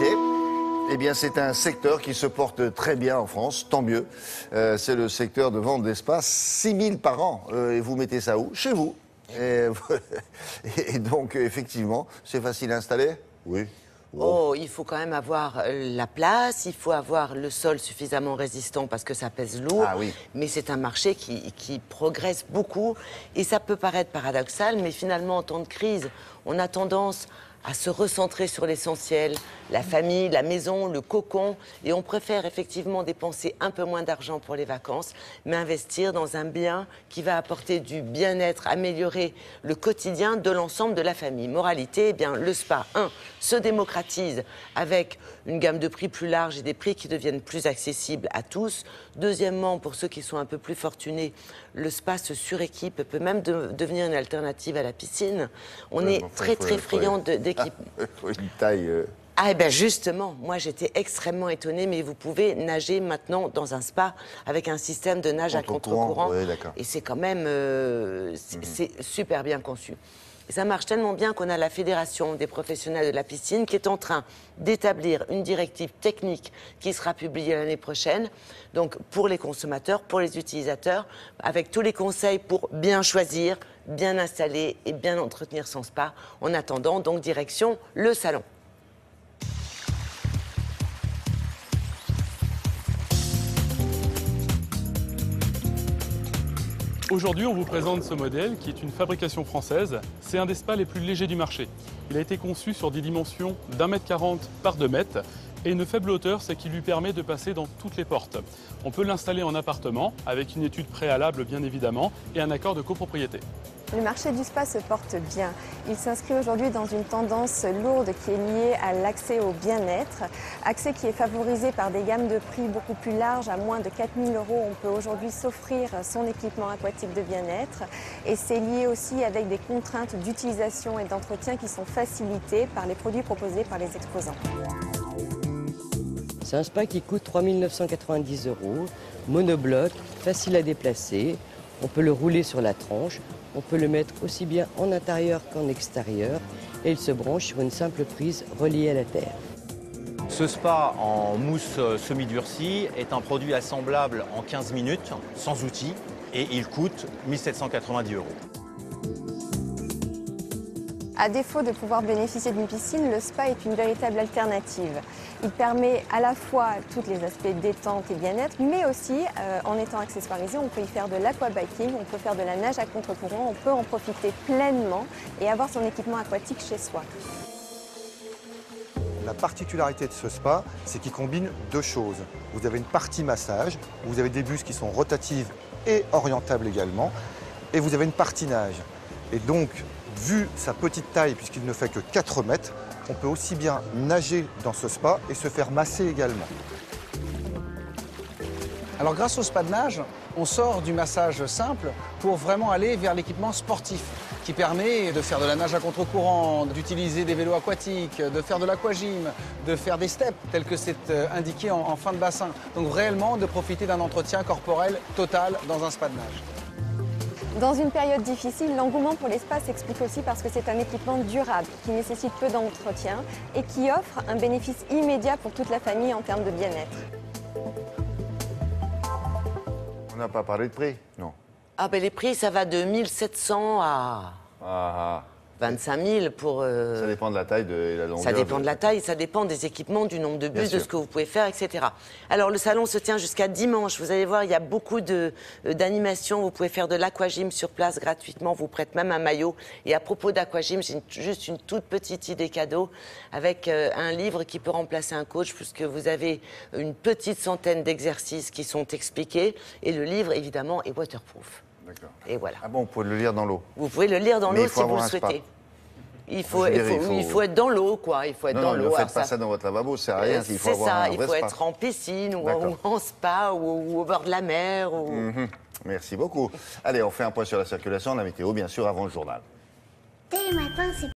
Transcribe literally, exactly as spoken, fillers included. l'activité. Eh bien, c'est un secteur qui se porte très bien en France, tant mieux. Euh, c'est le secteur de vente d'espace, six mille par an. Euh, et vous mettez ça où? Chez vous. Et, et donc, effectivement, c'est facile à installer? Oui. Oh, il faut quand même avoir la place, il faut avoir le sol suffisamment résistant parce que ça pèse lourd. Ah oui. Mais c'est un marché qui, qui progresse beaucoup et ça peut paraître paradoxal, mais finalement en temps de crise, on a tendance à se recentrer sur l'essentiel, la famille, la maison, le cocon, et on préfère effectivement dépenser un peu moins d'argent pour les vacances, mais investir dans un bien qui va apporter du bien-être, améliorer le quotidien de l'ensemble de la famille. Moralité, eh bien, le spa, un, se démocratise avec une gamme de prix plus large et des prix qui deviennent plus accessibles à tous. Deuxièmement, pour ceux qui sont un peu plus fortunés, le spa se suréquipe, peut même de, devenir une alternative à la piscine. On ouais, est bon, très très friand de d'équipe. Ah, une taille... Euh... Ah, et bien justement, moi j'étais extrêmement étonnée, mais vous pouvez nager maintenant dans un spa avec un système de nage contre à contre-courant. Ouais, et c'est quand même... Euh, c'est mmh. super bien conçu. Et ça marche tellement bien qu'on a la Fédération des professionnels de la piscine qui est en train d'établir une directive technique qui sera publiée l'année prochaine, donc pour les consommateurs, pour les utilisateurs, avec tous les conseils pour bien choisir, bien installer et bien entretenir son spa. En attendant, donc direction le salon. Aujourd'hui, on vous présente ce modèle qui est une fabrication française. C'est un des spas les plus légers du marché. Il a été conçu sur des dimensions d'un mètre quarante par deux mètres et une faible hauteur, c'est qui lui permet de passer dans toutes les portes. On peut l'installer en appartement avec une étude préalable bien évidemment et un accord de copropriété. Le marché du spa se porte bien. Il s'inscrit aujourd'hui dans une tendance lourde qui est liée à l'accès au bien-être. Accès qui est favorisé par des gammes de prix beaucoup plus larges. À moins de quatre mille euros, on peut aujourd'hui s'offrir son équipement aquatique de bien-être. Et c'est lié aussi avec des contraintes d'utilisation et d'entretien qui sont facilitées par les produits proposés par les exposants. C'est un spa qui coûte trois mille neuf cent quatre-vingt-dix euros, monobloc, facile à déplacer. On peut le rouler sur la tranche, on peut le mettre aussi bien en intérieur qu'en extérieur et il se branche sur une simple prise reliée à la terre. Ce spa en mousse semi-durcie est un produit assemblable en quinze minutes, sans outils, et il coûte mille sept cent quatre-vingt-dix euros. À défaut de pouvoir bénéficier d'une piscine, le spa est une véritable alternative. Il permet à la fois tous les aspects détente et bien-être, mais aussi, euh, en étant accessoirisé, on peut y faire de l'aquabiking, on peut faire de la nage à contre-courant, on peut en profiter pleinement et avoir son équipement aquatique chez soi. La particularité de ce spa, c'est qu'il combine deux choses. Vous avez une partie massage, vous avez des bus qui sont rotatives et orientables également, et vous avez une partie nage. Et donc, vu sa petite taille, puisqu'il ne fait que quatre mètres, on peut aussi bien nager dans ce spa et se faire masser également. Alors grâce au spa de nage, on sort du massage simple pour vraiment aller vers l'équipement sportif qui permet de faire de la nage à contre-courant, d'utiliser des vélos aquatiques, de faire de l'aquagym, de faire des steps tels que c'est indiqué en, en fin de bassin. Donc réellement de profiter d'un entretien corporel total dans un spa de nage. Dans une période difficile, l'engouement pour l'espace s'explique aussi parce que c'est un équipement durable qui nécessite peu d'entretien et qui offre un bénéfice immédiat pour toute la famille en termes de bien-être. On n'a pas parlé de prix, non? Ah ben les prix, ça va de mille sept cents à... Ah, ah. vingt-cinq mille pour... Euh... Ça dépend de la taille de, et la longueur. Ça dépend de la taille, ça dépend des équipements, du nombre de bus, de ce que vous pouvez faire, et cetera. Alors, le salon se tient jusqu'à dimanche. Vous allez voir, il y a beaucoup d'animations. Vous pouvez faire de l'aquagym sur place gratuitement. Vous prête même un maillot. Et à propos d'aquagym, j'ai juste une toute petite idée cadeau avec euh, un livre qui peut remplacer un coach puisque vous avez une petite centaine d'exercices qui sont expliqués. Et le livre, évidemment, est waterproof. Et voilà. Ah bon, vous pouvez le lire dans l'eau? Vous pouvez le lire dans l'eau si vous le souhaitez. Il faut, il, faut, il, faut... il faut être dans l'eau, quoi. Il faut être non, dans l'eau. Ne faites pas ça... ça dans votre lavabo, c'est rien. C'est ça, avoir un il vrai faut spa. Être en piscine ou en spa ou, ou au bord de la mer. Ou... Mm-hmm. Merci beaucoup. Allez, on fait un point sur la circulation, la météo, bien sûr, avant le journal. Dès maintenant,